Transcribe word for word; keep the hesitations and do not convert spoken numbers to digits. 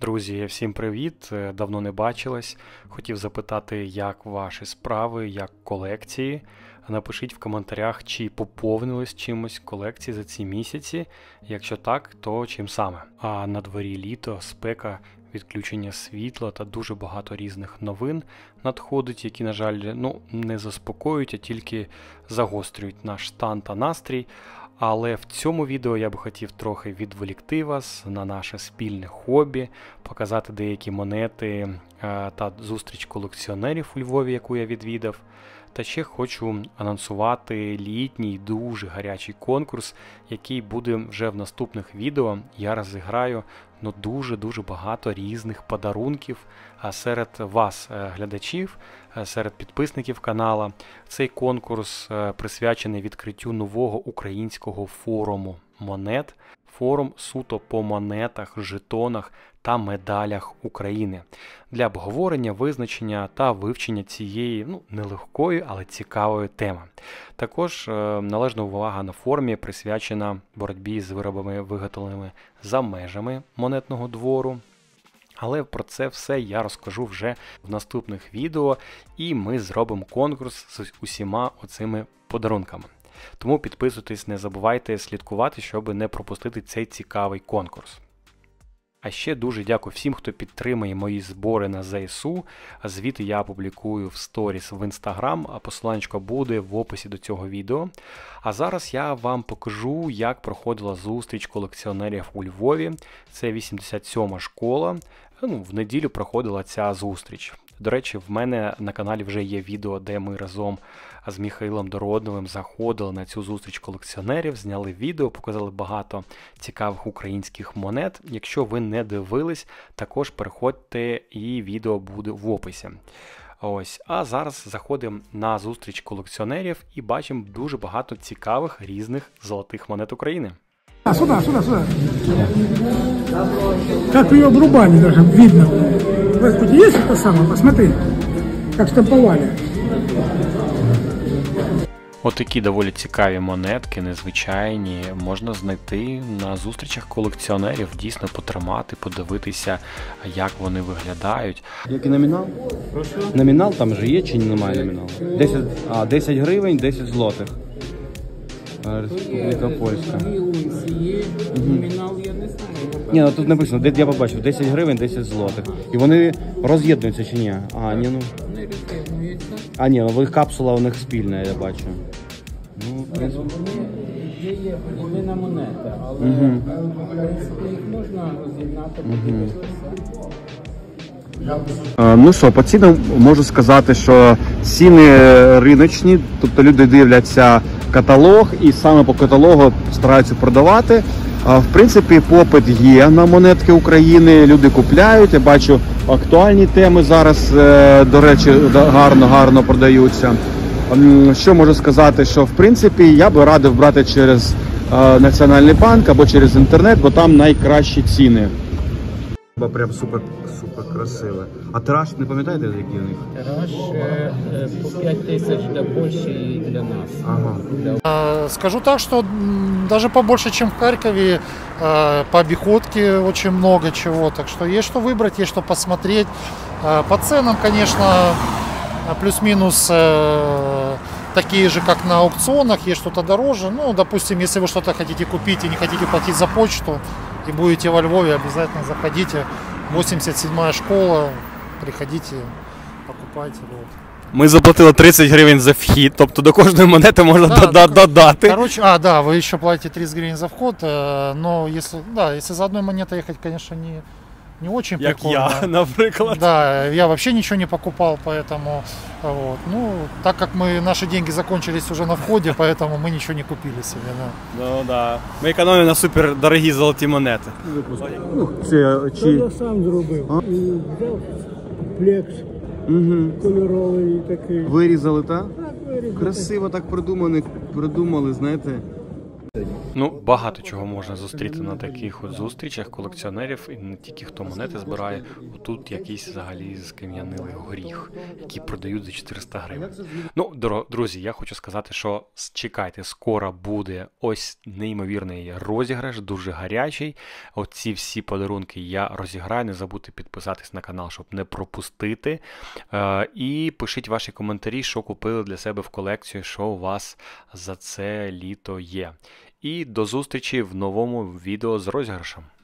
Друзі, всім привіт! Давно не бачились. Хотів запитати, як ваші справи, як колекції. Напишіть в коментарях, чи поповнились чимось колекції за ці місяці. Якщо так, то чим саме. А на дворі літо, спека, відключення світла та дуже багато різних новин надходить, які, на жаль, ну, не заспокоюють, а тільки загострюють наш стан та настрій. Але в цьому відео я би хотів трохи відволікти вас на наше спільне хобі, показати деякі монети та зустріч колекціонерів у Львові, яку я відвідав. Та ще хочу анонсувати літній дуже гарячий конкурс, який буде вже в наступних відео. Я розіграю ну, дуже-дуже багато різних подарунків серед вас, глядачів, серед підписників канала. Цей конкурс присвячений відкриттю нового українського форуму монет. Форум суто по монетах, жетонах та медалях України для обговорення, визначення та вивчення цієї ну, нелегкої, але цікавої теми. Також належна увага на форумі присвячена боротьбі з виробами, виготовленими за межами монетного двору. Але про це все я розкажу вже в наступних відео, і ми зробимо конкурс з усіма оцими подарунками. Тому підписуйтесь, не забувайте слідкувати, щоб не пропустити цей цікавий конкурс. А ще дуже дякую всім, хто підтримує мої збори на ЗСУ. Звіти я публікую в сторіс в інстаграм, а посиланнячко буде в описі до цього відео. А зараз я вам покажу, як проходила зустріч колекціонерів у Львові. Це вісімдесят сьома школа. Ну, в неділю проходила ця зустріч. До речі, в мене на каналі вже є відео, де ми разом з Михайлом Дородиновим заходили на цю зустріч колекціонерів, зняли відео, показали багато цікавих українських монет. Якщо ви не дивились, також переходьте, і відео буде в описі. Ось, а зараз заходимо на зустріч колекціонерів і бачимо дуже багато цікавих різних золотих монет України. А, сюда, сюда, сюда. Как ее обрубали даже, видно. Господи, есть это самое? Посмотри, как штамповали. Отакі доволі цікаві монетки, незвичайні, можна знайти на зустрічах колекціонерів, дійсно потримати, подивитися, як вони виглядають. Який номінал? Номінал там же є чи немає номіналу? десять, а, десять гривень, десять злотих. Республіка Польська. Номінал я не знаю. Ні, ну тут написано, я побачив, десять гривень, десять злотих. І вони роз'єднуються чи ні? А, ні, ну. Вони роз'єднуються. А, ні, ну капсула у них спільна, я бачу. Ну, в принципі. Є є половина монета, але в принципі їх можна роз'єднати, подивитися. Ну що, по цінам можу сказати, що ціни риночні, тобто люди дивляться каталог і саме по каталогу стараються продавати. В принципі, попит є на монетки України, люди купляють, я бачу актуальні теми зараз, до речі, гарно-гарно продаються. Що можу сказати, що в принципі я би радив брати через Національний банк або через інтернет, бо там найкращі ціни. Прям супер, супер красиве. А тираж, не пам'ятаєте, який у них? Тираж по п'ять тисяч для Польщі і для нас. Ага. Для... Скажу так, что даже побольше, чем в Харькове, по обиходке очень много чего. Так что есть что выбрать, есть что посмотреть. По ценам, конечно, плюс-минус такие же, как на аукционах, есть что-то дороже. Ну, допустим, если вы что-то хотите купить и не хотите платить за почту, и будете во Львове, обязательно заходите. вісімдесят сьома школа, приходите, покупайте. Вот. Ми заплатили тридцять гривень за вхід, тобто до кожної монети можна да, до, до, додати. Короче, а, да, ви ще платите тридцять гривень за вход, но если, да, если за одной монетой ехать, конечно, не, не очень как прикольно. Как я, например. Да, я вообще ничего не покупал, поэтому, вот, ну, так как мы, наши деньги закончились уже на входе, поэтому мы ничего не купили себе, да. Ну, да. Мы экономим на супер дорогие золотые монеты. Це, чи... я сам зробив. Плекс угу. Кольоровий такий. Вирізали, так? Так, вирізали. Красиво так придумали, придумали, знаєте. Ну, багато чого можна зустріти на таких от зустрічах колекціонерів, і не тільки хто монети збирає, отут якийсь взагалі скам'янилий горіх, які продають за чотириста гривень. Ну, друзі, я хочу сказати, що чекайте, скоро буде ось неймовірний розіграш, дуже гарячий. Оці всі подарунки я розіграю, не забудьте підписатись на канал, щоб не пропустити. І пишіть ваші коментарі, що купили для себе в колекцію, що у вас за це літо є. І до зустрічі в новому відео з розіграшем.